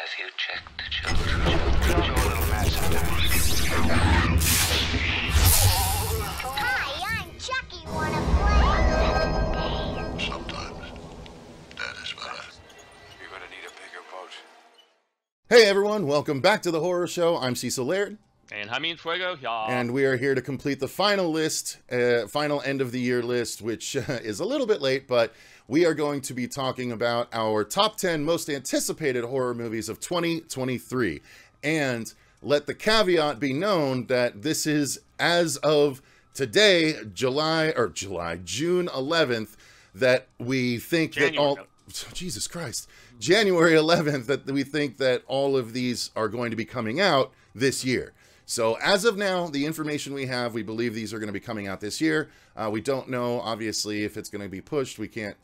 Have you checked the children? Your little master. Hi, I'm Chucky. Wanna play? Sometimes that is better. You're gonna need a bigger boat. Hey everyone, welcome back to the Horror Show. I'm Cecil Laird. And Jamin Fuego, y'all. And we are here to complete the final list, final end of the year list, which is a little bit late, but we are going to be talking about our top 10 most anticipated horror movies of 2023. And let the caveat be known that this is as of today, June 11th, that we think January 11th, that we think that all of these are going to be coming out this year. So as of now, the information we have, we believe these are going to be coming out this year. We don't know, obviously, if it's going to be pushed. We can't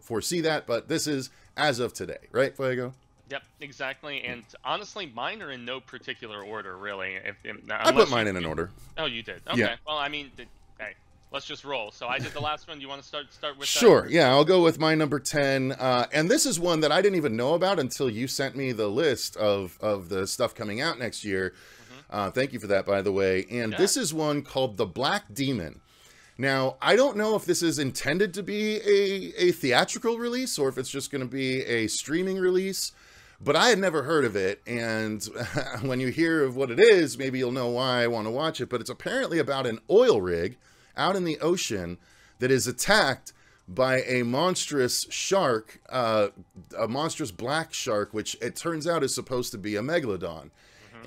foresee that, but this is as of today, right, Fuego? Yep, exactly. And honestly, mine are in no particular order, really. I put mine in an order. Oh, you did? Okay. Yeah. Well, I mean, hey, let's just roll. So I did the last one. You want to start with that? Sure. Yeah, I'll go with my number 10. And this is one that I didn't even know about until you sent me the list of the stuff coming out next year. Mm-hmm. Thank you for that, by the way. And this is one called The Black Demon. Now, I don't know if this is intended to be a theatrical release or if it's just going to be a streaming release, but I had never heard of it. And when you hear of what it is, maybe you'll know why I want to watch it. But it's apparently about an oil rig out in the ocean that is attacked by a monstrous shark, a monstrous black shark, which it turns out is supposed to be a megalodon.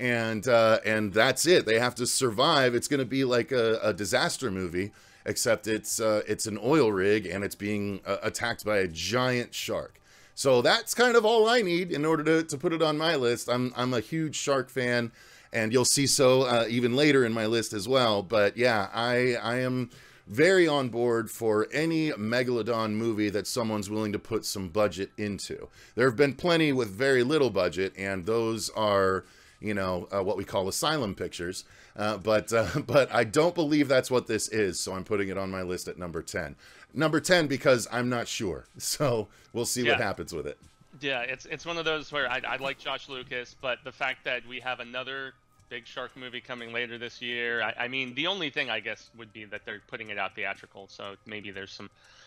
Mm-hmm. And that's it. They have to survive. It's going to be like a disaster movie, except it's an oil rig and it's being attacked by a giant shark. So that's kind of all I need in order to put it on my list. I'm a huge shark fan. And you'll see so even later in my list as well. But yeah, I am very on board for any Megalodon movie that someone's willing to put some budget into. There have been plenty with very little budget, and those are, you know, what we call asylum pictures. But I don't believe that's what this is, so I'm putting it on my list at number 10. Number 10 because I'm not sure. So we'll see what happens with it. Yeah, it's one of those where I like Josh Lucas, but the fact that we have another big shark movie coming later this year. I mean, the only thing I guess would be that they're putting it out theatrical, so maybe there's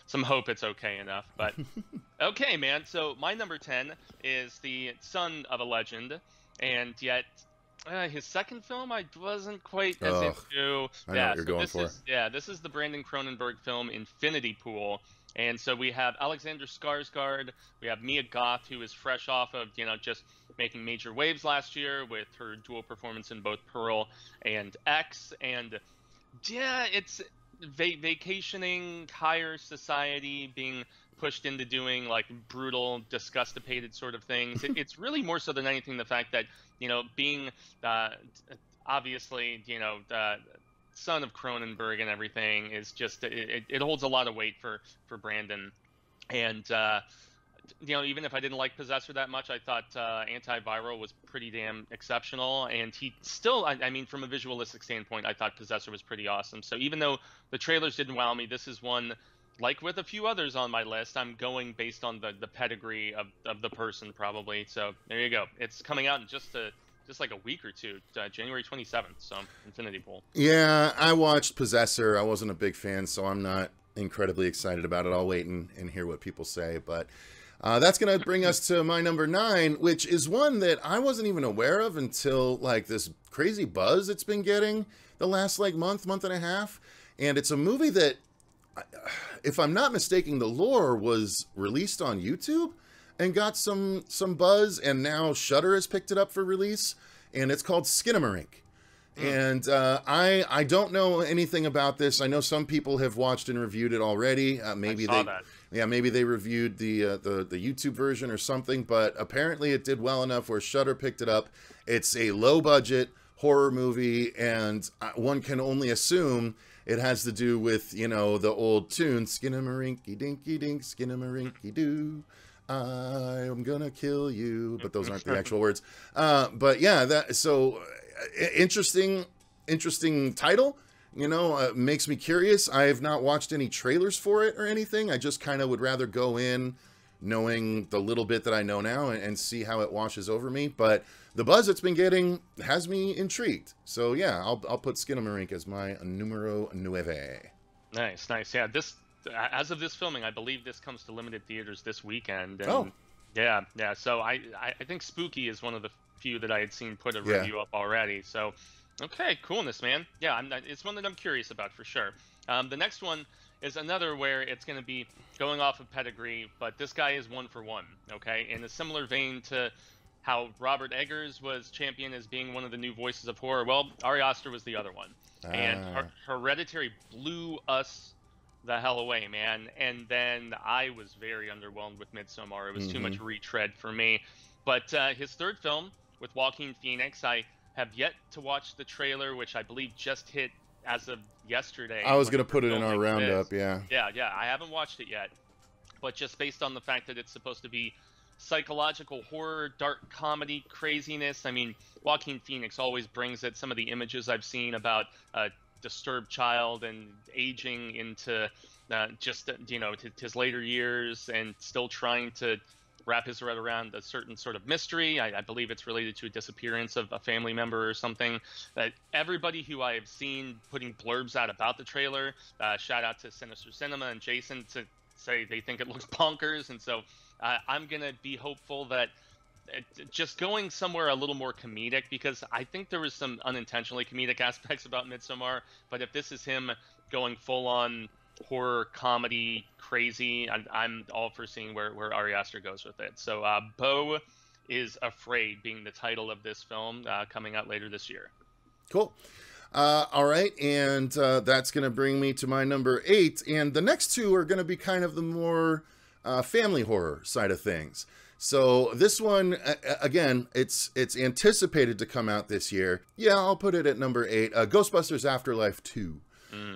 some hope it's okay enough. But okay, man. So my number 10 is the son of a legend, and yet his second film I wasn't quite as into. I know what you're going for. This is the Brandon Cronenberg film Infinity Pool. And so we have Alexander Skarsgård, we have Mia Goth, who is fresh off of, you know, just making major waves last year with her dual performance in both Pearl and X. And yeah, it's vacationing, higher society, being pushed into doing like brutal, disgustipated sort of things. It's really more so than anything the fact that, you know, being obviously, you know, son of Cronenberg and everything is just it holds a lot of weight for Brandon. And you know, even if I didn't like Possessor that much, I thought Antiviral was pretty damn exceptional, and he still I mean, from a visualistic standpoint, I thought Possessor was pretty awesome. So even though the trailers didn't wow me, this is one, like with a few others on my list, I'm going based on the pedigree of the person, probably. So there you go. It's coming out in just like a week or two, January 27th, so Infinity Pool. Yeah, I watched Possessor. I wasn't a big fan, so I'm not incredibly excited about it. I'll wait and hear what people say. But that's going to bring us to my number 9, which is one that I wasn't even aware of until, like, this crazy buzz it's been getting the last, like, month and a half. And it's a movie that, if I'm not mistaken, the lore was released on YouTube and got some buzz, and now Shudder has picked it up for release, and it's called Skinamarink. And I don't know anything about this. I know some people have watched and reviewed it already. Maybe they reviewed the YouTube version or something, but apparently it did well enough where Shudder picked it up. It's a low budget horror movie, and one can only assume it has to do with, you know, the old tune, Skinamarinky dinky dink, Skinamarinky doo. I'm gonna kill you, but those aren't the actual words. But yeah, that so interesting title, you know, makes me curious. I have not watched any trailers for it or anything. I just kind of would rather go in knowing the little bit that I know now and see how it washes over me. But the buzz it's been getting has me intrigued. So yeah, I'll put Skinamarink as my numero 9. Nice, nice. Yeah, this, as of this filming, I believe this comes to limited theaters this weekend. And oh. Yeah, yeah. So I think Spooky is one of the few that I had seen put a review up already. So, okay, coolness, man. Yeah, it's one that I'm curious about for sure. The next one is another where it's going to be going off of pedigree, but this guy is 1 for 1, okay? In a similar vein to how Robert Eggers was championed as being one of the new voices of horror, well, Ari Aster was the other one. And Hereditary blew us the hell away, man. And then I was very underwhelmed with Midsommar. It was too much retread for me. But his third film with Joaquin Phoenix, I have yet to watch the trailer, which I believe just hit as of yesterday. I was going to put it in our roundup, yeah. Yeah, yeah, I haven't watched it yet. But just based on the fact that it's supposed to be psychological horror, dark comedy, craziness, I mean, Joaquin Phoenix always brings it. Some of the images I've seen about disturbed child and aging into just, you know, his later years and still trying to wrap his head around a certain sort of mystery. I believe it's related to a disappearance of a family member or something. That everybody who I have seen putting blurbs out about the trailer, shout out to Sinister Cinema and Jason, to say they think it looks bonkers. And so I'm going to be hopeful that just going somewhere a little more comedic, because I think there was some unintentionally comedic aspects about Midsommar, but if this is him going full on horror comedy crazy, I'm all for seeing where Ari Aster goes with it. So Beau is Afraid being the title of this film, coming out later this year. Cool. All right, and that's going to bring me to my number 8, and the next two are going to be kind of the more family horror side of things. So this one, again, it's anticipated to come out this year. Yeah, I'll put it at number 8, Ghostbusters Afterlife 2.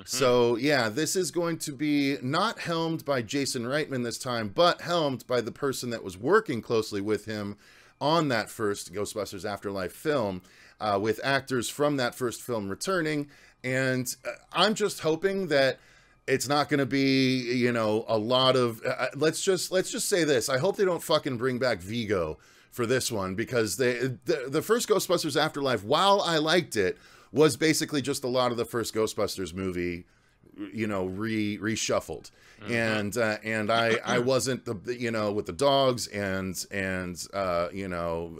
So yeah, this is going to be not helmed by Jason Reitman this time, but helmed by the person that was working closely with him on that first Ghostbusters Afterlife film, with actors from that first film returning. And I'm just hoping that it's not going to be, you know, a lot of, let's just say this. I hope they don't fucking bring back Vigo for this one, because the first Ghostbusters Afterlife, while I liked it, was basically just a lot of the first Ghostbusters movie, you know, reshuffled. And I wasn't, you know, with the dogs and you know,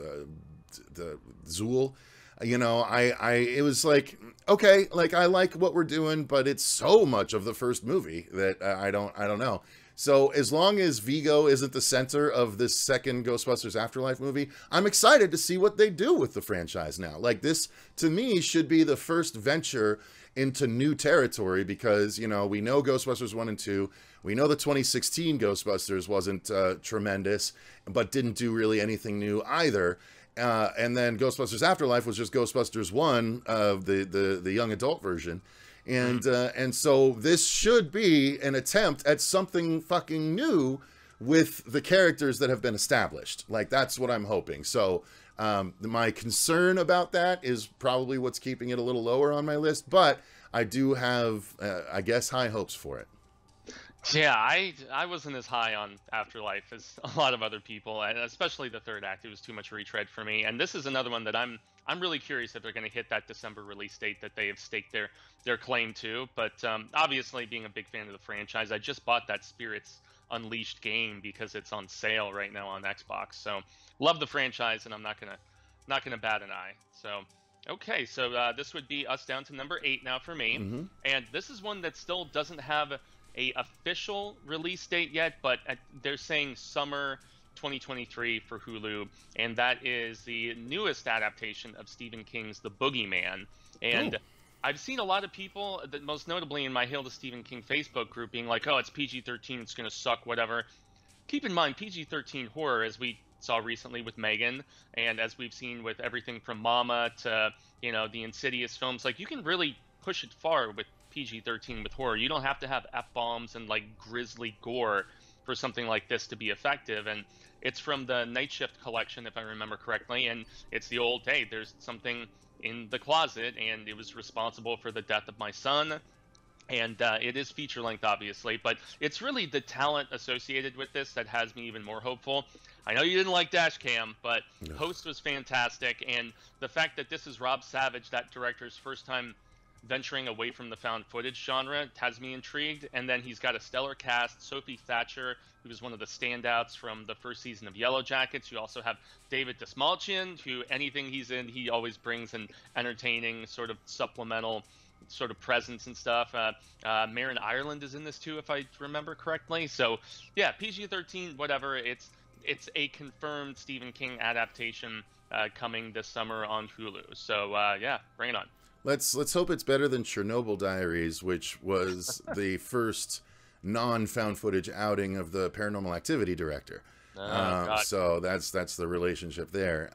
the Zool, you know, it was like, okay, like I like what we're doing, but it's so much of the first movie that I don't know. So as long as Vigo isn't the center of this second Ghostbusters Afterlife movie, I'm excited to see what they do with the franchise now. Like, this, to me, should be the first venture into new territory, because, you know, we know Ghostbusters 1 and 2. We know the 2016 Ghostbusters wasn't tremendous, but didn't do really anything new either. And then Ghostbusters Afterlife was just Ghostbusters 1, the young adult version. And so this should be an attempt at something fucking new with the characters that have been established. Like, that's what I'm hoping. So my concern about that is probably what's keeping it a little lower on my list, but I do have, I guess, high hopes for it. Yeah, I wasn't as high on Afterlife as a lot of other people, and especially the third act. It was too much retread for me. And this is another one that I'm really curious if they're going to hit that December release date that they have staked their claim to. But obviously, being a big fan of the franchise, I just bought that Spirits Unleashed game because it's on sale right now on Xbox. So love the franchise, and I'm not gonna bat an eye. So. Okay, so this would be us down to number 8 now for me, and this is one that still doesn't have a official release date yet, but they're saying summer 2023 for Hulu, and that is the newest adaptation of Stephen King's The Boogeyman. And I've seen a lot of people, that most notably in my Hail to Stephen King Facebook group, being like, oh, it's PG-13, it's going to suck, whatever. Keep in mind, PG-13 horror, as we saw recently with Megan, and as we've seen with everything from Mama to, you know, the Insidious films, like, you can really push it far with PG-13 with horror. You don't have to have F-bombs and, like, grisly gore for something like this to be effective. And it's from the Night Shift collection, if I remember correctly, and it's the old, hey, there's something in the closet, and it was responsible for the death of my son. And it is feature-length, obviously, but it's really the talent associated with this that has me even more hopeful. I know you didn't like Dashcam, but no. Host was fantastic, and the fact that this is Rob Savage, that director's first time venturing away from the found footage genre, has me intrigued. And then he's got a stellar cast. Sophie Thatcher, who was one of the standouts from the first season of Yellow Jackets. You also have David Dastmalchian, who anything he's in, he always brings an entertaining sort of supplemental sort of presence and stuff. Marin Ireland is in this too, if I remember correctly. So yeah, PG-13, whatever. It's a confirmed Stephen King adaptation coming this summer on Hulu. So yeah, bring it on. Let's hope it's better than Chernobyl Diaries, which was the first non-found footage outing of the Paranormal Activity director. So that's the relationship there.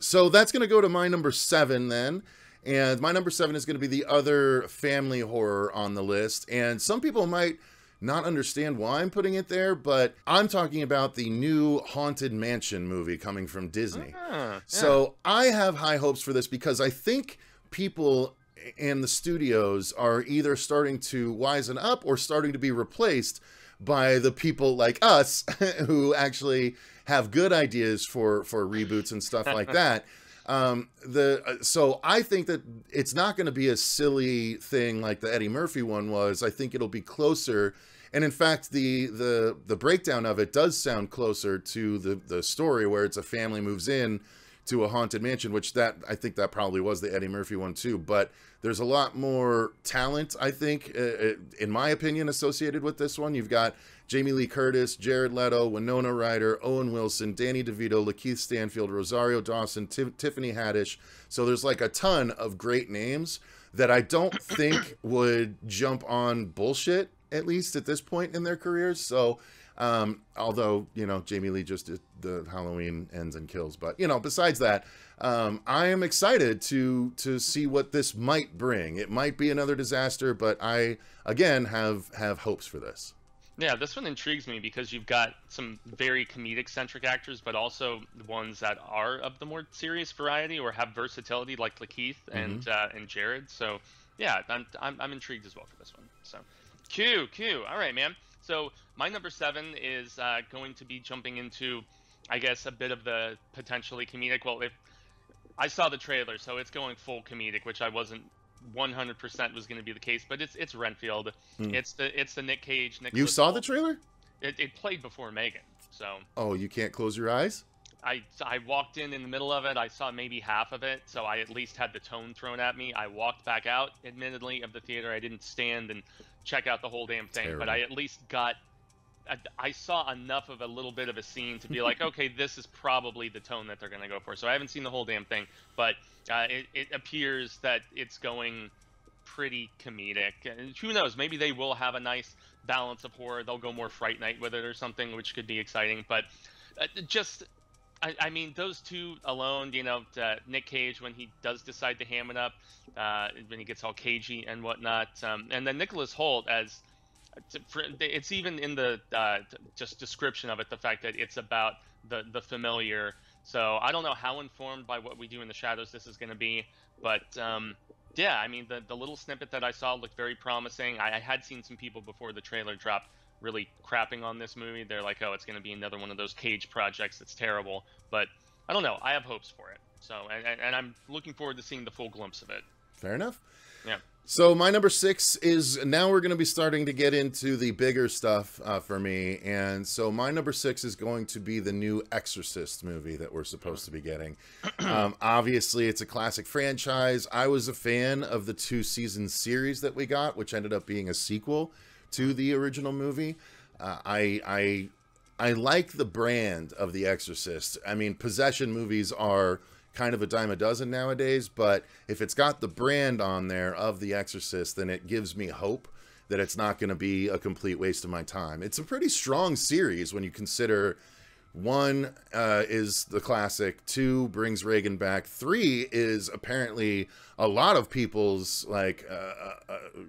So that's going to go to my number 7 then. And my number 7 is going to be the other family horror on the list. And some people might not understand why I'm putting it there, but I'm talking about the new Haunted Mansion movie coming from Disney. Yeah. So I have high hopes for this because I think people and the studios are either starting to wisen up or starting to be replaced by the people like us who actually have good ideas for reboots and stuff like that. So I think that it's not going to be a silly thing like the Eddie Murphy one was. I think it'll be closer, and in fact the breakdown of it does sound closer to the story, where it's a family moves in to a haunted mansion, which I think that probably was the Eddie Murphy one too. But there's a lot more talent, I think, in my opinion, associated with this one. You've got Jamie Lee Curtis, Jared Leto, Winona Ryder, Owen Wilson, Danny DeVito, Lakeith Stanfield, Rosario Dawson, Tiffany Haddish. So there's like a ton of great names that I don't think would jump on bullshit, at least at this point in their careers. So although, you know, Jamie Lee just did the Halloween Ends and Kills, but, you know, besides that, I am excited to see what this might bring. It might be another disaster, but I, again, have hopes for this. Yeah, this one intrigues me because you've got some very comedic-centric actors, but also ones that are of the more serious variety or have versatility, like Lakeith and Jared. So, yeah, I'm intrigued as well for this one. So, Q. All right, man. So my number 7 is going to be jumping into, I guess, a bit of the potentially comedic. Well, if I saw the trailer, so it's going full comedic, which I wasn't 100% was going to be the case, but it's Renfield. It's the Nick Cage. You saw the trailer? It played before Megan, so. Oh, you can't close your eyes? I walked in the middle of it. I saw maybe half of it, so I at least had the tone thrown at me. I walked back out, admittedly, of the theater. I didn't stand and check out the whole damn thing. Terrible. But I at least got, I saw enough of a little bit of a scene to be like, okay, this is probably the tone that they're going to go for. So I haven't seen the whole damn thing, but it appears that it's going pretty comedic. And who knows, maybe they will have a nice balance of horror. They'll go more Fright Night with it or something, which could be exciting. But just, I mean, those two alone, you know, Nick Cage, when he does decide to ham it up, when he gets all cagey and whatnot. And then Nicholas Hoult, as it's even in the just description of it, the fact that it's about the familiar. So I don't know how informed by What We Do in the Shadows this is going to be, but yeah, I mean, the little snippet that I saw looked very promising. I had seen some people before the trailer dropped really crapping on this movie. They're like, oh, it's going to be another one of those Cage projects that's terrible. But I don't know. I have hopes for it. So, and I'm looking forward to seeing the full glimpse of it. Fair enough. Yeah. So my number 6 is, now we're going to be starting to get into the bigger stuff for me. And so my number 6 is going to be the new Exorcist movie that we're supposed to be getting. Obviously, it's a classic franchise. I was a fan of the 2-season series that we got, which ended up being a sequel to the original movie. I like the brand of The Exorcist. I mean, possession movies are kind of a dime a dozen nowadays, but if it's got the brand on there of The Exorcist, then it gives me hope that it's not going to be a complete waste of my time. It's a pretty strong series when you consider 1 is the classic, 2 brings Reagan back, 3 is apparently a lot of people's like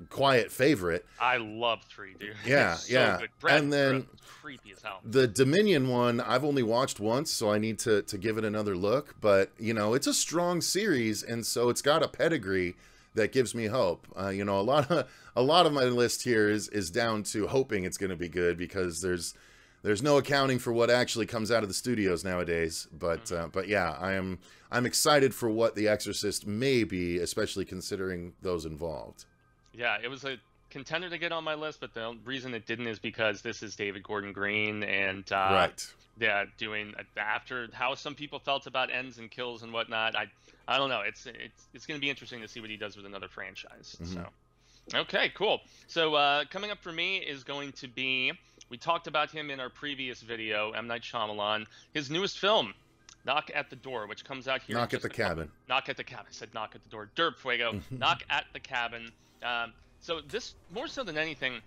quiet favorite. I love 3, dude. Yeah, so yeah. Good. And then creepy as hell. The Dominion one, I've only watched once, so I need to give it another look. But you know, it's a strong series, and so it's got a pedigree that gives me hope. You know, a lot of my list here is down to hoping it's going to be good, because there's no accounting for what actually comes out of the studios nowadays. But yeah, I'm excited for what The Exorcist may be, especially considering those involved. Yeah, it was a contender to get on my list, but the reason it didn't is because this is David Gordon Green, and right. Yeah, doing after how some people felt about ends and kills and whatnot. I don't know. It's going to be interesting to see what he does with another franchise. Mm-hmm. So, okay, cool. So coming up for me is going to be, we talked about him in our previous video, M. Night Shyamalan, his newest film, Knock at the Door, which comes out here. Knock at the Cabin. Knock at the Cabin. I said Knock at the Door. Derp Fuego. Knock at the Cabin. So this, more so than anything,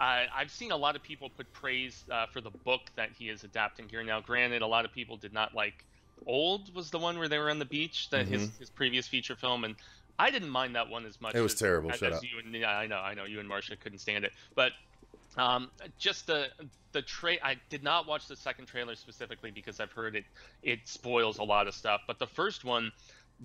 I've seen a lot of people put praise for the book that he is adapting here. Now, granted, a lot of people did not like Old, was the one where they were on the beach, that his previous feature film, and I didn't mind that one as much. It was terrible. Shut up. Yeah, I know. You and Marcia couldn't stand it, but just I did not watch the second trailer specifically because I've heard it spoils a lot of stuff. But the first one,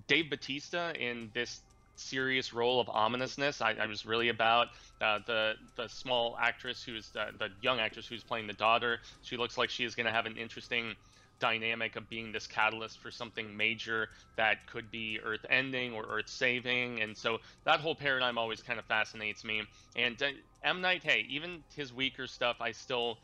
Dave Bautista in this serious role of ominousness, I was really about. The small actress who's the young actress who's playing the daughter, she looks like she is going to have an interesting dynamic of being this catalyst for something major that could be earth ending or earth saving. And so that whole paradigm always kind of fascinates me. And M. Night, hey, even his weaker stuff, I still,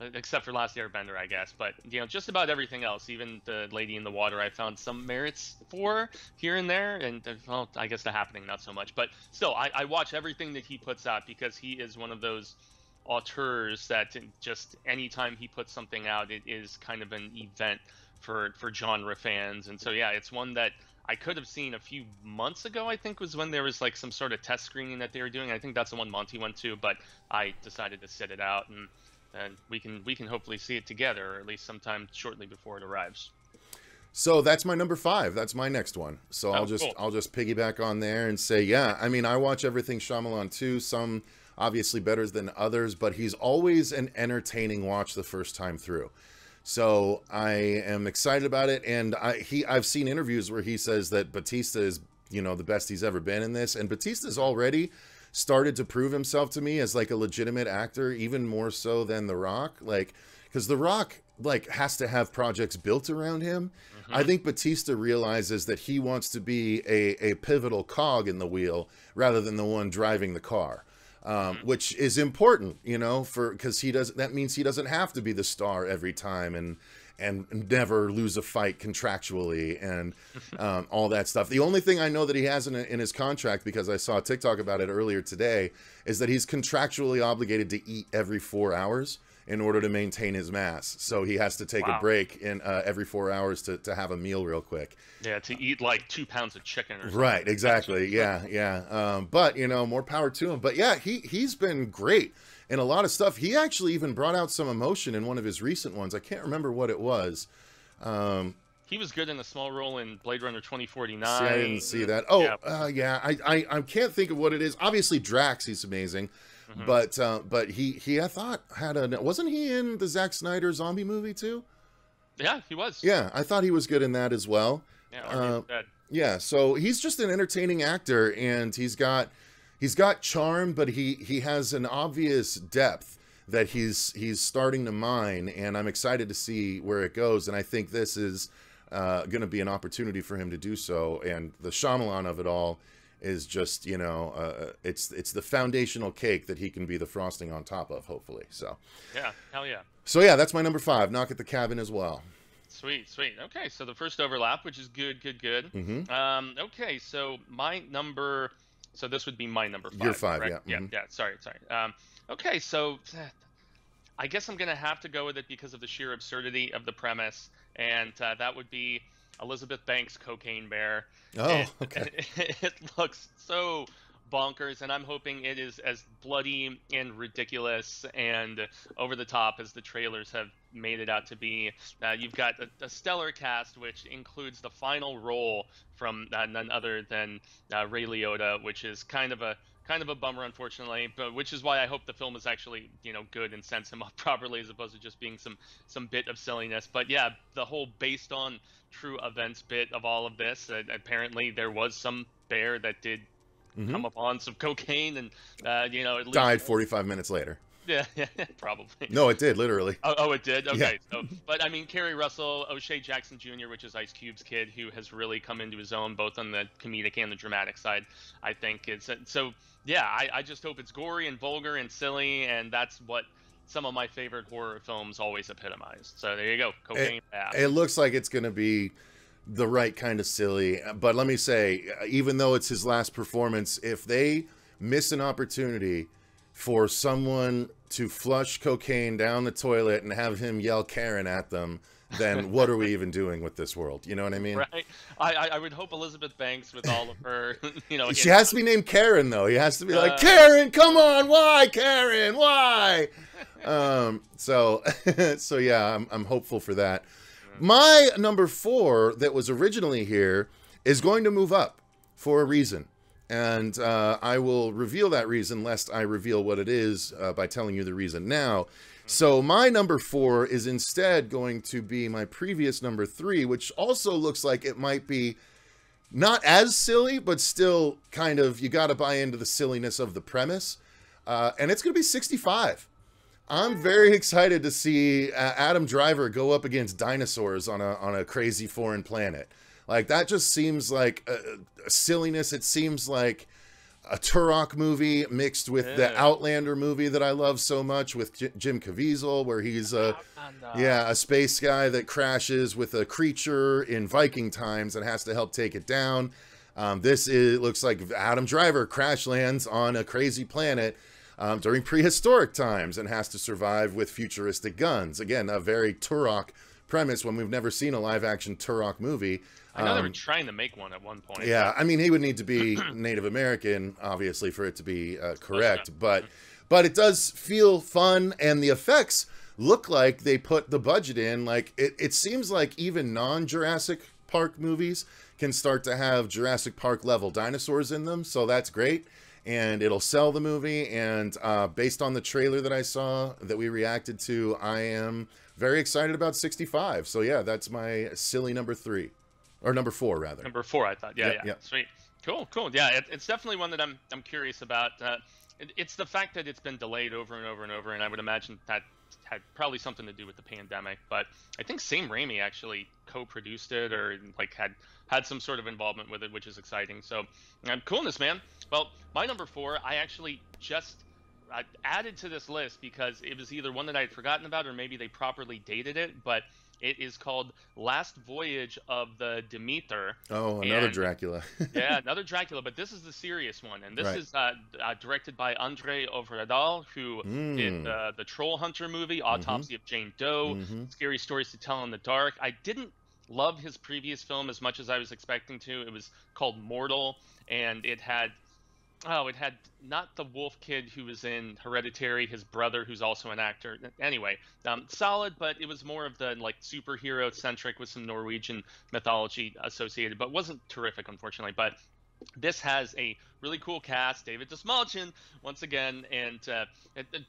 except for Last Airbender, I guess, but you know, just about everything else, even The Lady in the Water, I found some merits for here and there. And well, I guess The Happening, not so much, but still, I watch everything that he puts out because he is one of those auteurs that just anytime he puts something out, it is kind of an event for genre fans. And so yeah, it's one that I could have seen a few months ago, I think, was when there was like some sort of test screening that they were doing. I think that's the one Monty went to, but I decided to sit it out, and we can hopefully see it together, or at least sometime shortly before it arrives. So that's my number 5. That's my next one. So I'll just piggyback on there and say, yeah, I mean, I watch everything Shyamalan too. Some obviously better than others, but he's always an entertaining watch the first time through. So I am excited about it. And I've seen interviews where he says that Bautista is, you know, the best he's ever been in this. And Bautista's already started to prove himself to me as like a legitimate actor, even more so than The Rock. Like, because The Rock, like, has to have projects built around him. Mm-hmm. I think Bautista realizes that he wants to be a pivotal cog in the wheel rather than the one driving the car. Which is important, you know, because he doesn't. That means he doesn't have to be the star every time, and never lose a fight contractually, and all that stuff. The only thing I know that he has in his contract, because I saw a TikTok about it earlier today, is that he's contractually obligated to eat every 4 hours in order to maintain his mass. So he has to take a break in every 4 hours to have a meal real quick. Yeah, to eat like 2 pounds of chicken or something. Right, exactly. Yeah, yeah. But, you know, more power to him. But yeah, he's been great in a lot of stuff. He actually even brought out some emotion in one of his recent ones. I can't remember what it was. He was good in a small role in Blade Runner 2049. See, I didn't see that. Oh, yeah, I can't think of what it is. Obviously, Drax, he's amazing. Mm-hmm. But he I thought had a, wasn't he in the Zack Snyder zombie movie too? Yeah, he was. Yeah, I thought he was good in that as well. Yeah, yeah. So he's just an entertaining actor, and he's got charm, but he has an obvious depth that he's starting to mine, and I'm excited to see where it goes. And I think this is going to be an opportunity for him to do so. And the Shyamalan of it all is just, you know, it's the foundational cake that he can be the frosting on top of, hopefully. So yeah, hell yeah. So yeah, that's my number 5, Knock at the Cabin as well. Sweet, sweet. Okay, so the first overlap, which is good. Mm-hmm. Okay, so this would be my number 5. Your 5, right? Yeah. Mm-hmm. Yeah, sorry. Okay, so I guess I'm gonna have to go with it because of the sheer absurdity of the premise, and that would be Elizabeth Banks' Cocaine Bear. Oh, okay. It looks so bonkers, and I'm hoping it is as bloody and ridiculous and over the top as the trailers have made it out to be. You've got a stellar cast, which includes the final role from none other than Ray Liotta, which is kind of a bummer, unfortunately, but which is why I hope the film is actually, you know, good and sends him up properly as opposed to just being some bit of silliness. But yeah, the whole based on true events bit of all of this, apparently there was some bear that did come upon some cocaine and, you know, at least died 45 minutes later. Yeah, yeah, probably. No, it did, literally. Oh, oh it did? Okay. Yeah. So, but, I mean, Kerry Russell, O'Shea Jackson Jr., which is Ice Cube's kid, who has really come into his own, both on the comedic and the dramatic side, I think. It's, so, yeah, I just hope it's gory and vulgar and silly, and that's what some of my favorite horror films always epitomized. So there you go. Cocaine Bath. It looks like it's going to be the right kind of silly. But let me say, even though it's his last performance, if they miss an opportunity for someone to flush cocaine down the toilet and have him yell Karen at them, then what are we even doing with this world? You know what I mean? Right. I would hope Elizabeth Banks, with all of her, you know, she has to be named Karen though. He has to be like, Karen, come on, why Karen, why? So yeah, I'm hopeful for that. My number 4 that was originally here is going to move up for a reason. And I will reveal that reason, lest I reveal what it is by telling you the reason now. So my number 4 is instead going to be my previous number 3, which also looks like it might be not as silly, but still kind of, you got to buy into the silliness of the premise. And it's going to be 65. I'm very excited to see Adam Driver go up against dinosaurs on a crazy foreign planet. Like, that just seems like a silliness. It seems like a Turok movie mixed with the Outlander movie that I love so much with Jim Caviezel, where he's a space guy that crashes with a creature in Viking times and has to help take it down. It looks like Adam Driver crash lands on a crazy planet during prehistoric times and has to survive with futuristic guns. Again, a very Turok premise when we've never seen a live-action Turok movie. I know they were trying to make one at one point. Yeah, I mean, he would need to be Native American, obviously, for it to be correct. But it does feel fun, and the effects look like they put the budget in. Like, it seems like even non-Jurassic Park movies can start to have Jurassic Park-level dinosaurs in them, so that's great. And it'll sell the movie, and based on the trailer that I saw that we reacted to, I am very excited about 65. So yeah, that's my silly number 3, or number 4 rather. Number 4, I thought. Yeah, yeah. Sweet. Cool, cool. Yeah, it's definitely one that I'm curious about. It's the fact that it's been delayed over and over and over, and I would imagine that had probably something to do with the pandemic. But I think Sam Raimi actually co-produced it, or like had some sort of involvement with it, which is exciting. So coolness, man. Well, my number 4, I actually just added to this list because it was either one that I had forgotten about or maybe they properly dated it, but it is called Last Voyage of the Demeter. Oh, another Dracula. Yeah, another Dracula, but this is the serious one. And this is directed by Andrzej Overdahl, who did the Troll Hunter movie, Autopsy of Jane Doe, Scary Stories to Tell in the Dark. I didn't love his previous film as much as I was expecting to. It was called Mortal, and it had... Oh, it had not the wolf kid who was in Hereditary, his brother, who's also an actor. Anyway, solid, but it was more of the like superhero centric with some Norwegian mythology associated, but wasn't terrific, unfortunately. But this has a really cool cast, David Dastmalchian, once again, and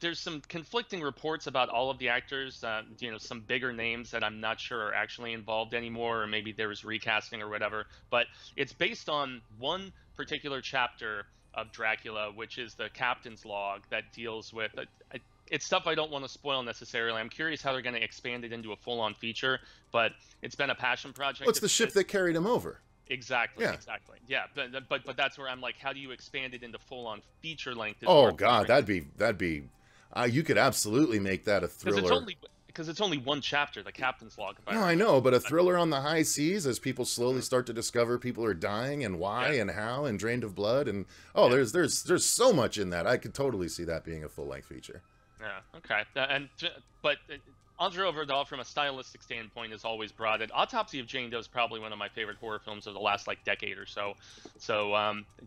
there's some conflicting reports about all of the actors, you know, some bigger names that I'm not sure are actually involved anymore, or maybe there was recasting or whatever, but it's based on one particular chapter of Dracula, which is the captain's log that deals with it's stuff I don't want to spoil necessarily. I'm curious how they're going to expand it into a full-on feature, but it's been a passion project. What's the ship that carried him over? Exactly, yeah. Exactly. Yeah, but that's where I'm like, how do you expand it into full-on feature length? Oh god, that'd be you could absolutely make that a thriller. Because it's only one chapter, the captain's log. No, I know, but a thriller on the high seas as people slowly start to discover people are dying and why and how and drained of blood and there's so much in that. I could totally see that being a full length feature. Yeah. Okay. But Andrzej Overdahl, from a stylistic standpoint, has always brought it. Autopsy of Jane Doe is probably one of my favorite horror films of the last like decade or so. So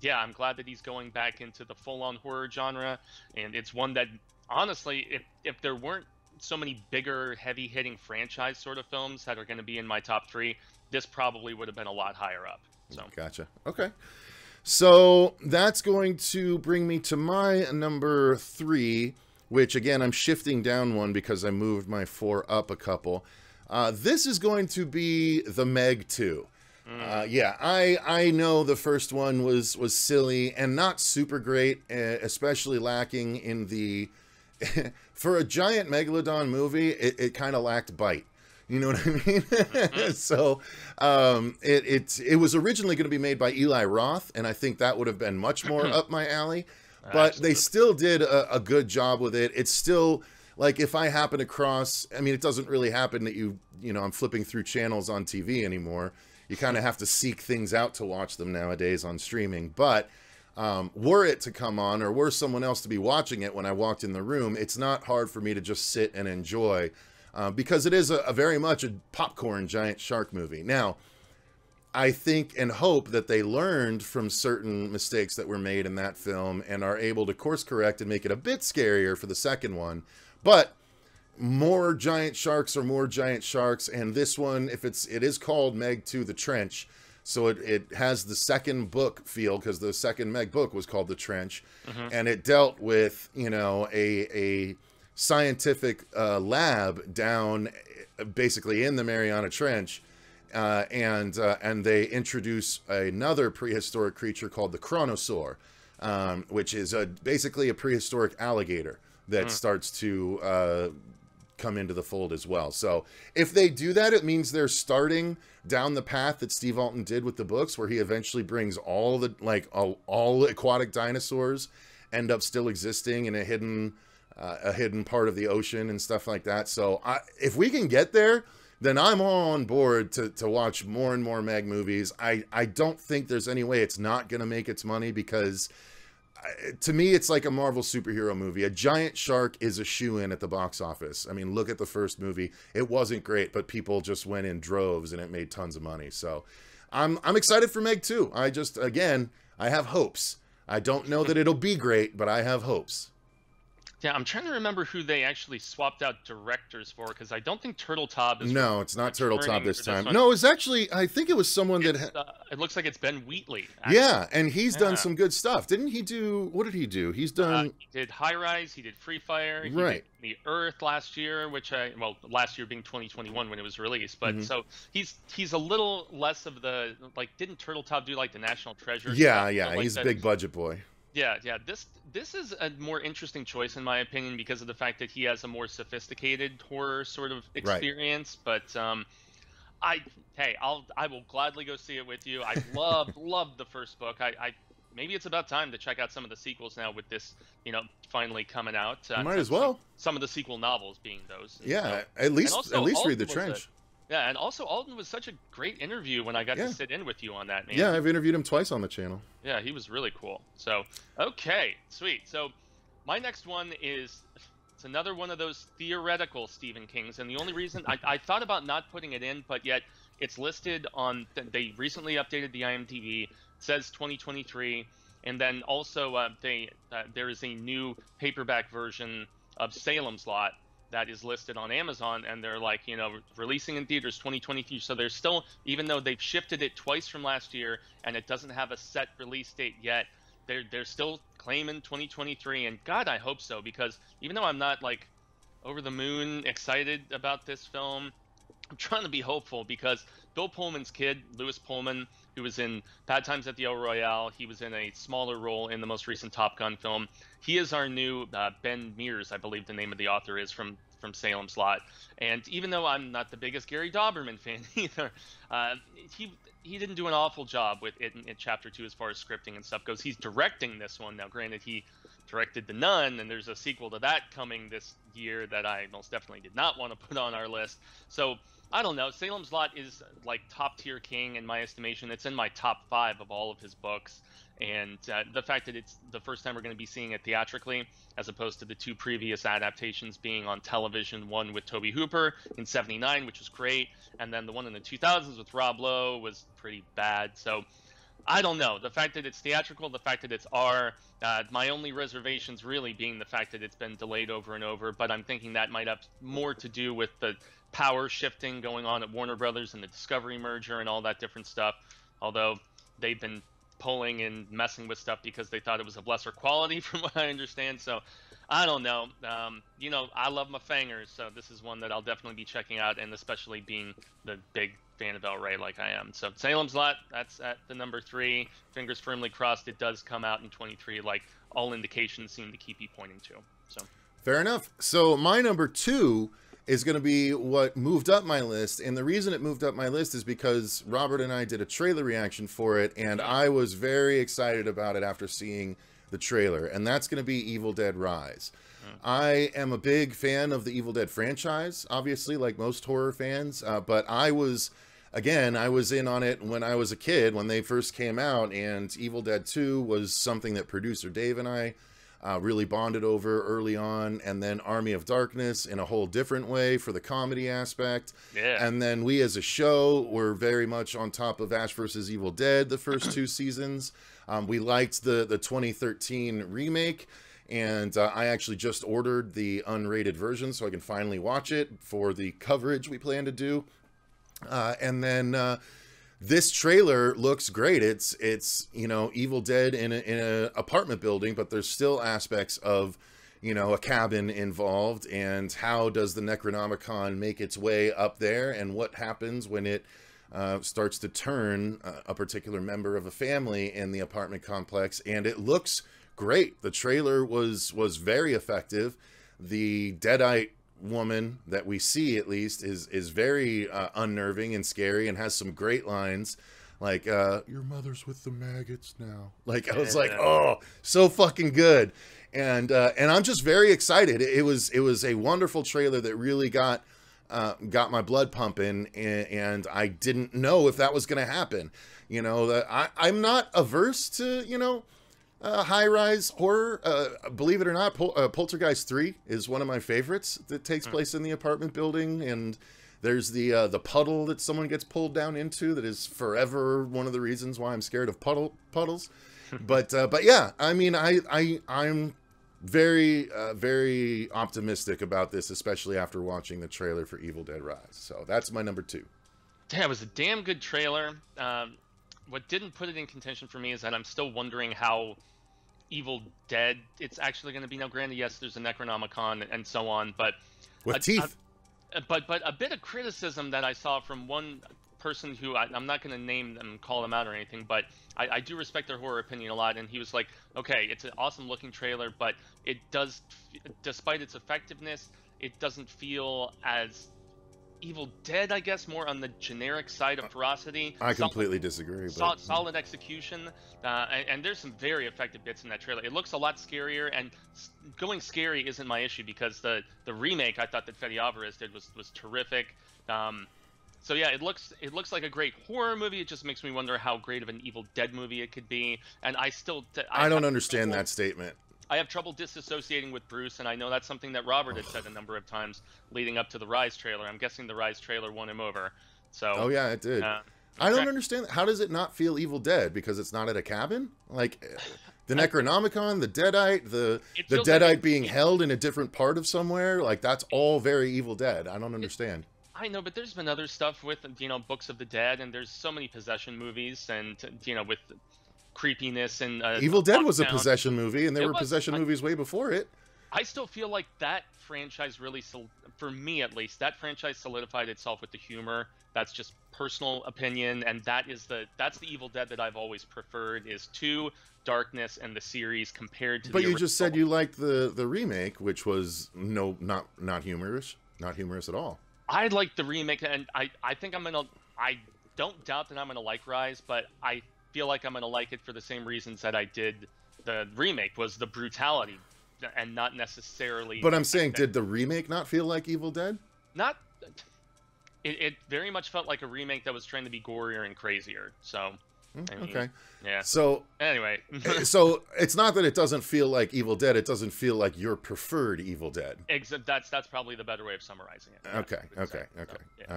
yeah, I'm glad that he's going back into the full-on horror genre, and it's one that honestly, if there weren't so many bigger, heavy-hitting franchise sort of films that are going to be in my top 3, this probably would have been a lot higher up. So gotcha. Okay, so that's going to bring me to my number 3, which again I'm shifting down one because I moved my 4 up a couple. This is going to be the Meg 2. Yeah, I know the first one was silly and not super great, especially lacking in the for a giant Megalodon movie, it kind of lacked bite. You know what I mean? So it was originally going to be made by Eli Roth, and I think that would have been much more up my alley. But they still did a good job with it. It's still like, if I happen across, I mean, it doesn't really happen that you know, I'm flipping through channels on TV anymore. You kind of have to seek things out to watch them nowadays on streaming. But were it to come on, or were someone else to be watching it when I walked in the room, it's not hard for me to just sit and enjoy, because it is a very much a popcorn giant shark movie. Now, I think and hope that they learned from certain mistakes that were made in that film and are able to course correct and make it a bit scarier for the second one. But more giant sharks are more giant sharks, and this one, if it is called Meg 2: The Trench, so it has the second book feel, because the second Meg book was called The Trench, and it dealt with, you know, a scientific lab down basically in the Mariana Trench, and they introduce another prehistoric creature called the Chronosaur, which is basically a prehistoric alligator that starts to come into the fold as well. So if they do that, it means they're starting down the path that Steve Alton did with the books, where he eventually brings all the, like, all aquatic dinosaurs end up still existing in a hidden part of the ocean and stuff like that. So if we can get there, then I'm all on board to watch more and more Meg movies. I don't think there's any way it's not going to make its money, because to me, it's like a Marvel superhero movie. A giant shark is a shoo-in at the box office. I mean, look at the first movie. It wasn't great, but people just went in droves, and it made tons of money. So I'm excited for Meg 2. I just, again, I have hopes. I don't know that it'll be great, but I have hopes. Yeah, I'm trying to remember who they actually swapped out directors for, because I don't think Turtle Taub is... No, it's not Turtle Taub this time. No, it's actually... I think it was someone that... it looks like it's Ben Wheatley. Actually. Yeah, and he's done some good stuff. Didn't he do... What did he do? He's done... he did High Rise, he did Free Fire, he did The Earth last year, which I... Well, last year being 2021 when it was released, but so he's a little less of the... Like, didn't Turtle Taub do, like, the National Treasure? Yeah, yeah, like he's a big budget boy. Yeah, yeah. This is a more interesting choice, in my opinion, because of the fact that he has a more sophisticated horror sort of experience. Right. But I will gladly go see it with you. I loved the first book. Maybe it's about time to check out some of the sequels now, with this, you know, finally coming out. Might as well. Some of the sequel novels being those. Yeah, so, at least read The Trench. Yeah, and also Alton was such a great interview when I got to sit in with you on that, man. Yeah, I've interviewed him twice on the channel. Yeah, he was really cool. So, okay, sweet. So my next one is, it's another one of those theoretical Stephen Kings. And the only reason I thought about not putting it in, but yet it's listed on, they recently updated the IMDb, it says 2023. And then also there is a new paperback version of Salem's Lot that is listed on Amazon, and they're like, you know, releasing in theaters 2023. So they're still, even though they've shifted it twice from last year and it doesn't have a set release date yet, they're still claiming 2023. And God, I hope so, because even though I'm not, like, over the moon excited about this film, I'm trying to be hopeful, because Bill Pullman's kid, Lewis Pullman, who was in Bad Times at the El Royale, he was in a smaller role in the most recent Top Gun film. He is our new Ben Mears, I believe the name of the author is, from Salem's Lot. And even though I'm not the biggest Gary Dauberman fan either, he didn't do an awful job with it in Chapter 2 as far as scripting and stuff goes. He's directing this one. Now, granted, he directed The Nun, and there's a sequel to that coming this year that I most definitely did not want to put on our list. So... I don't know. Salem's Lot is, like, top tier King in my estimation. It's in my top 5 of all of his books. And the fact that it's the first time we're going to be seeing it theatrically, as opposed to the two previous adaptations being on television, one with Tobe Hooper in '79, which was great. And then the one in the 2000s with Rob Lowe was pretty bad. So I don't know. The fact that it's theatrical, the fact that it's R, my only reservations really being the fact that it's been delayed over and over. But I'm thinking that might have more to do with the power shifting going on at Warner Brothers and the Discovery merger and all that different stuff. Although they've been pulling and messing with stuff because they thought it was of lesser quality, from what I understand. So I don't know. You know, I love my fangers, so this is one that I'll definitely be checking out, and especially being the big fan of El Rey like I am. So Salem's Lot, that's at the #3. Fingers firmly crossed it does come out in 23, like all indications seem to keep you pointing to. So fair enough. So my #2 is going to be what moved up my list, and the reason it moved up my list is because Robert and I did a trailer reaction for it, and I was very excited about it after seeing the trailer, and that's going to be Evil Dead Rise. I am a big fan of the Evil Dead franchise, obviously, like most horror fans, but I was, again, I was in on it when I was a kid, when they first came out, and Evil Dead 2 was something that producer Dave and I really bonded over early on, and then Army of Darkness in a whole different way for the comedy aspect. Yeah. And then we as a show were very much on top of Ash vs. Evil Dead the first two seasons. We liked the 2013 remake, and I actually just ordered the unrated version so I can finally watch it for the coverage we plan to do. And then this trailer looks great. It's you know, Evil Dead in a apartment building, but there's still aspects of, you know, a cabin involved, and how does the Necronomicon make its way up there, and what happens when it starts to turn a particular member of a family in the apartment complex. And it looks great. The trailer was very effective. The Deadite woman that we see, at least, is very unnerving and scary, and has some great lines like your mother's with the maggots now. Like, I was like, oh, so fucking good. And I'm just very excited. It was a wonderful trailer that really got my blood pumping, and I didn't know if that was gonna happen. You know, that I'm not averse to, you know, high-rise horror. Believe it or not, Poltergeist 3 is one of my favorites that takes place in the apartment building, and there's the puddle that someone gets pulled down into that is forever one of the reasons why I'm scared of puddles. But yeah, I mean, I'm very, very optimistic about this, especially after watching the trailer for Evil Dead Rise. So that's my #2. Yeah, it was a damn good trailer. What didn't put it in contention for me is that I'm still wondering how Evil Dead it's actually going to be. Now, granted, yes, there's a Necronomicon and so on, but with teeth. But a bit of criticism that I saw from one person who I'm not going to name them, call them out or anything, but I do respect their horror opinion a lot, and he was like, okay, it's an awesome looking trailer, but it does, despite its effectiveness, it doesn't feel as Evil Dead, I guess, more on the generic side of ferocity. I completely disagree. But solid execution, and there's some very effective bits in that trailer. It looks a lot scarier, and going scary isn't my issue, because the remake I thought that Fede Alvarez did was terrific. So yeah, it looks like a great horror movie. It just makes me wonder how great of an Evil Dead movie it could be, and I don't understand that statement. I have trouble disassociating with Bruce, and I know that's something that Robert had said a number of times leading up to the Rise trailer. I'm guessing the Rise trailer won him over. So, oh yeah, it did. I don't understand. How does it not feel Evil Dead? Because it's not at a cabin? Like, the Necronomicon, the Deadite, the Deadite like being held in a different part of somewhere? Like, that's all very Evil Dead. I don't understand. I know, but there's been other stuff with, you know, Books of the Dead, and there's so many possession movies, and, you know, with creepiness and Evil Dead was a possession movie, and there were possession movies way before it. I still feel like that franchise really, for me at least, that franchise solidified itself with the humor. That's just personal opinion, and that's the Evil Dead that I've always preferred, is to Darkness and the series compared to. But you just said you liked the remake, which was not humorous, not humorous at all. I liked the remake, and I think I don't doubt that I'm gonna like Rise, but I feel like I'm gonna like it for the same reasons that I did the remake, was the brutality and not necessarily. But I'm saying, did the remake not feel like Evil Dead? Not it very much felt like a remake that was trying to be gorier and crazier. So I mean, okay, yeah, so anyway. So it's not that it doesn't feel like Evil Dead, it doesn't feel like your preferred Evil Dead. That's probably the better way of summarizing it.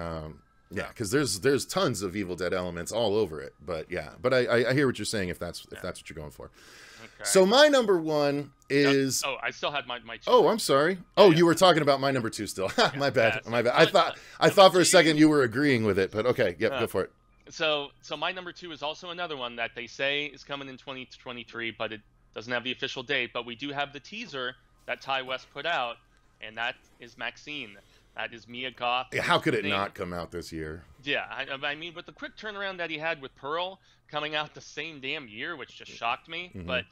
Yeah, because there's tons of Evil Dead elements all over it, but yeah, but I hear what you're saying, if that's what you're going for. Okay. So my #1 is I still had my two. Oh, I'm sorry. Oh, yeah. You were talking about my #2 still. My bad. Yeah, my bad. I thought for a second you were agreeing with it, but okay, yep, go for it. So my number two is also another one that they say is coming in 2023, but it doesn't have the official date. But we do have the teaser that Ty West put out, and that is Maxine. That is Mia Goth. How could it not come out this year? Yeah, I mean, with the quick turnaround that he had with Pearl coming out the same damn year, which just shocked me. Mm-hmm. But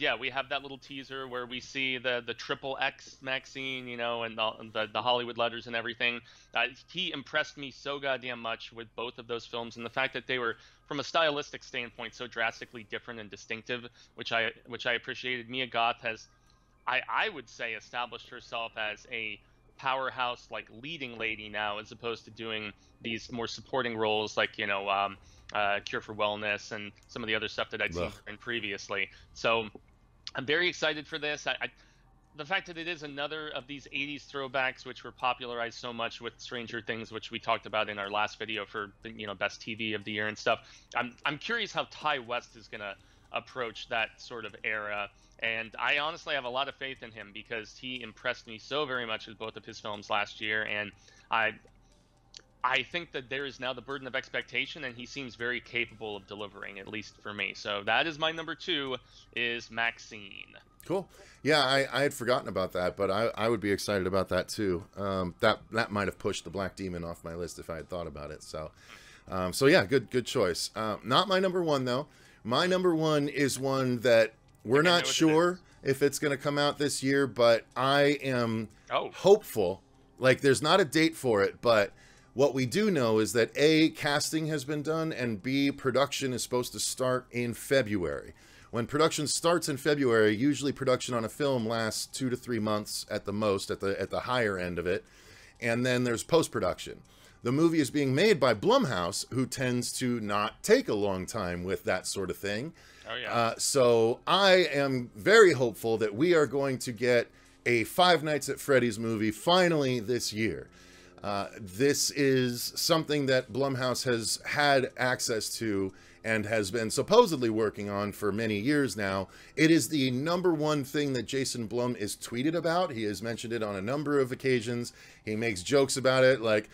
yeah, we have that little teaser where we see the triple X Maxine, you know, and the Hollywood letters and everything. He impressed me so goddamn much with both of those films, and the fact that they were, from a stylistic standpoint, so drastically different and distinctive, which I appreciated. Mia Goth has, I would say, established herself as a powerhouse, like, leading lady now, as opposed to doing these more supporting roles, like, you know, Cure for Wellness and some of the other stuff that I'd seen her in previously. So I'm very excited for this. The fact that it is another of these 80s throwbacks, which were popularized so much with Stranger Things, which we talked about in our last video for, you know, best TV of the year and stuff. I'm curious how Ty West is gonna approach that sort of era. And I honestly have a lot of faith in him, because he impressed me so very much with both of his films last year. And I think that there is now the burden of expectation, and he seems very capable of delivering, at least for me. So that is my number two, is Maxine. Cool. Yeah, I had forgotten about that, but I would be excited about that too. That might have pushed The Black Demon off my list if I had thought about it. So, so yeah, good choice. Not my number one, though. My number one is one that we're not sure if it's going to come out this year, but I am hopeful. Like, there's not a date for it, but what we do know is that A, casting has been done, and B, production is supposed to start in February. When production starts in February, usually production on a film lasts 2 to 3 months at the most, at the higher end of it, and then there's post-production. The movie is being made by Blumhouse, who tends to not take a long time with that sort of thing. Oh, yeah. So I am very hopeful that we are going to get a Five Nights at Freddy's movie finally this year. This is something that Blumhouse has had access to and has been supposedly working on for many years now. It is the number one thing that Jason Blum is tweeted about. He has mentioned it on a number of occasions. He makes jokes about it, like,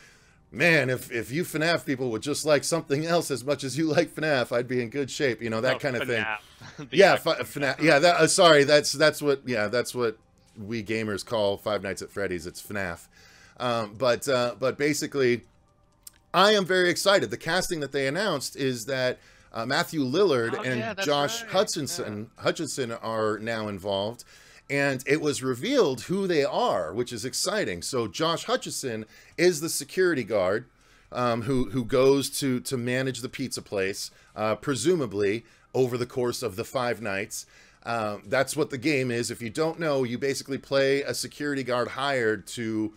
man, if you FNAF people would just like something else as much as you like FNAF, I'd be in good shape, you know, that kind of thing. Yeah, FNAF. Yeah, that, sorry, that's what we gamers call Five Nights at Freddy's. It's FNAF. But basically, I am very excited. The casting that they announced is that Matthew Lillard and Josh Hutcherson are now involved. And it was revealed who they are, which is exciting. So Josh Hutcherson is the security guard who goes to manage the pizza place, presumably over the course of the 5 nights. That's what the game is. If you don't know, you basically play a security guard hired to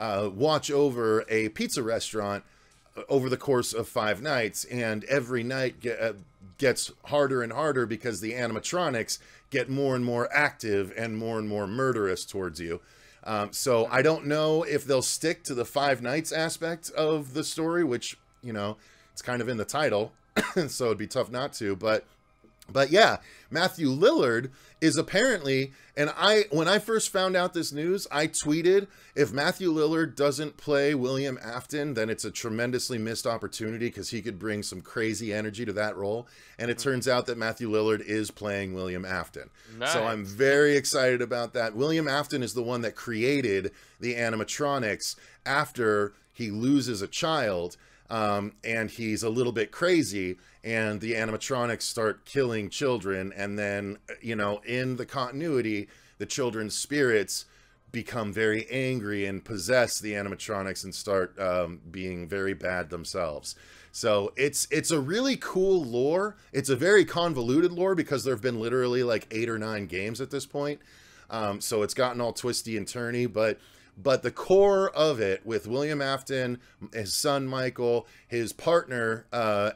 watch over a pizza restaurant over the course of 5 nights, and every night gets harder and harder because the animatronics get more and more active and more murderous towards you. So I don't know if they'll stick to the 5 nights aspect of the story, which, you know, it's kind of in the title, so it'd be tough not to, but yeah, Matthew Lillard is apparently, and when I first found out this news, I tweeted, if Matthew Lillard doesn't play William Afton, then it's a tremendously missed opportunity, because he could bring some crazy energy to that role. And it turns out that Matthew Lillard is playing William Afton. Nice. So I'm very excited about that. William Afton is the one that created the animatronics after he loses a child. And he's a little bit crazy, and the animatronics start killing children, and then, you know, in the continuity, the children's spirits become very angry and possess the animatronics and start being very bad themselves. So it's a really cool lore. It's a very convoluted lore, because there have been literally like 8 or 9 games at this point. So it's gotten all twisty and turny, but the core of it, with William Afton, his son Michael, his partner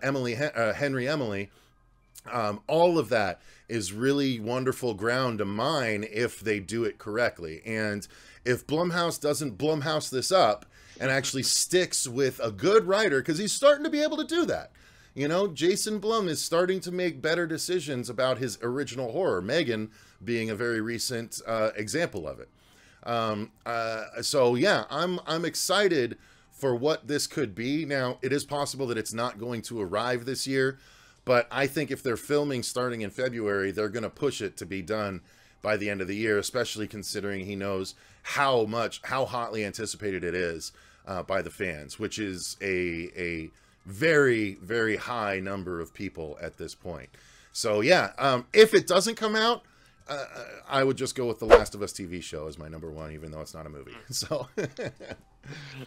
Henry Emily, all of that is really wonderful ground to mine if they do it correctly. And if Blumhouse doesn't Blumhouse this up and actually sticks with a good writer, because he's starting to be able to do that. You know, Jason Blum is starting to make better decisions about his original horror, Megan being a very recent example of it. So yeah, I'm excited for what this could be. Now, it is possible that it's not going to arrive this year, but I think if they're filming starting in February, they're going to push it to be done by the end of the year, especially considering he knows how hotly anticipated it is by the fans, which is a very, very high number of people at this point. So yeah, if it doesn't come out, I would just go with The Last of Us TV show as my number one, even though it's not a movie. So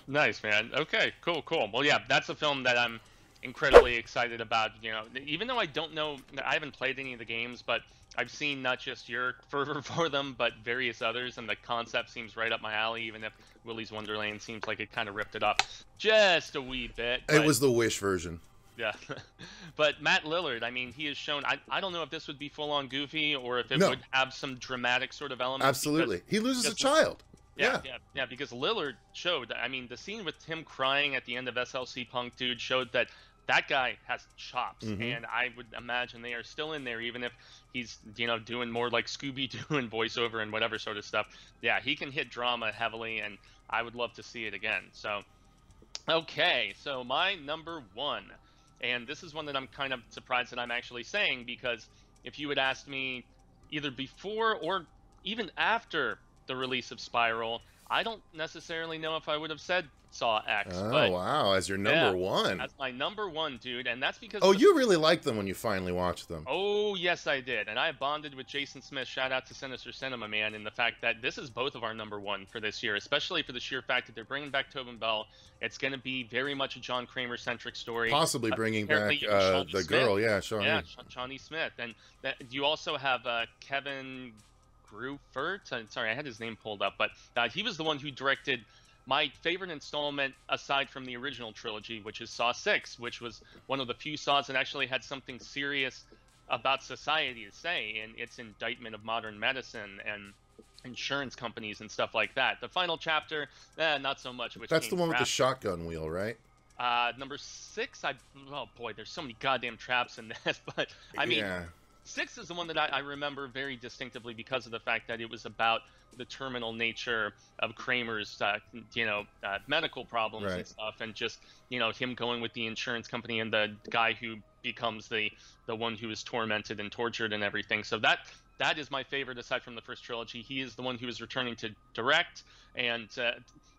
nice, man. Okay, cool, cool. Well, yeah, that's a film that I'm incredibly excited about. You know, even though I don't know, I haven't played any of the games, but I've seen not just your fervor for them, but various others, and the concept seems right up my alley, even if Willy's Wonderland seems like it kind of ripped it up just a wee bit. It was the Wish version. Yeah, but Matt Lillard, I mean, he has shown, I don't know if this would be full-on goofy or if it would have some dramatic sort of element. Absolutely. He loses a child. Yeah, yeah, yeah, because Lillard showed, I mean, the scene with him crying at the end of SLC Punk Dude showed that that guy has chops, and I would imagine they are still in there, even if he's, you know, doing more like Scooby-Doo and voiceover and whatever sort of stuff. Yeah, he can hit drama heavily, and I would love to see it again. So, okay, so my number one. And this is one that I'm kind of surprised that I'm actually saying, because if you had asked me either before or even after the release of Spiral, I don't necessarily know if I would have said Saw X. Oh, but, wow. As your number one. That's my number one, dude. And that's because... Oh, you really liked them when you finally watched them. Oh, yes, I did. And I bonded with Jason Smith. Shout out to Sinister Cinema, man, in the fact that this is both of our number one for this year, especially for the sheer fact that they're bringing back Tobin Bell. It's going to be very much a John Kramer-centric story. Possibly bringing back the girl, Shawnee Smith. And that, you also have Kevin... Gruffudd. I'm sorry, I had his name pulled up, but he was the one who directed my favorite installment aside from the original trilogy, which is Saw 6, which was one of the few Saws that actually had something serious about society to say in its indictment of modern medicine and insurance companies and stuff like that. The final chapter, not so much. Which that's the one with the shotgun wheel, right? Number 6, oh boy, there's so many goddamn traps in this, but I mean... Yeah. 6 is the one that I remember very distinctively because of the fact that it was about the terminal nature of Kramer's, medical problems and stuff, and just, you know, him going with the insurance company and the guy who becomes the one who is tormented and tortured and everything. So that is my favorite aside from the first trilogy. He is the one who is returning to direct, and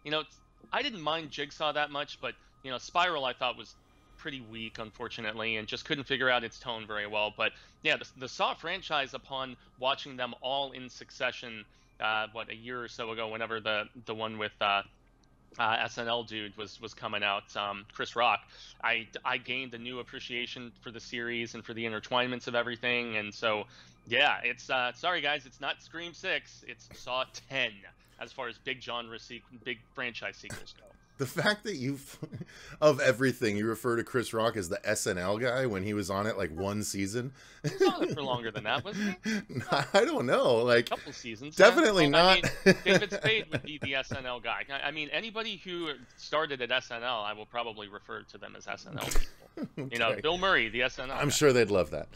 you know, I didn't mind Jigsaw that much, but you know, Spiral I thought was pretty weak, unfortunately, and just couldn't figure out its tone very well. But yeah, the Saw franchise, upon watching them all in succession, a year or so ago, whenever the one with SNL dude was coming out, Chris Rock, I gained a new appreciation for the series and for the intertwinements of everything. And so yeah, it's sorry guys, it's not Scream 6, it's Saw 10 as far as big genre big franchise sequels go. The fact that of everything, you refer to Chris Rock as the SNL guy when he was on it like one season. He was on it for longer than that, wasn't he? No, I don't know. Like, a couple seasons. Definitely not. I mean, David Spade would be the SNL guy. I mean, anybody who started at SNL, I will probably refer to them as SNL people. Okay. You know, Bill Murray, the SNL guy. I'm sure they'd love that.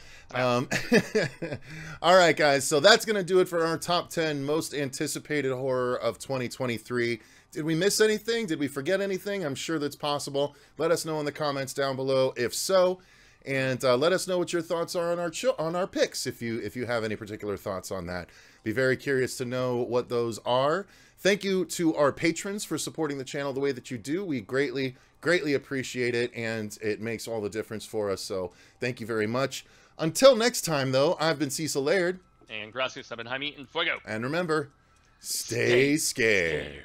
All right, guys. So that's going to do it for our top 10 most anticipated horror of 2023. Did we miss anything? Did we forget anything? I'm sure that's possible. Let us know in the comments down below if so, and let us know what your thoughts are on our picks. If you have any particular thoughts on that, be very curious to know what those are. Thank you to our patrons for supporting the channel the way that you do. We greatly appreciate it, and it makes all the difference for us. So thank you very much. Until next time, though, I've been Cecil Laird, and gracias. I've been Jaime and Fuego. And remember, stay scared.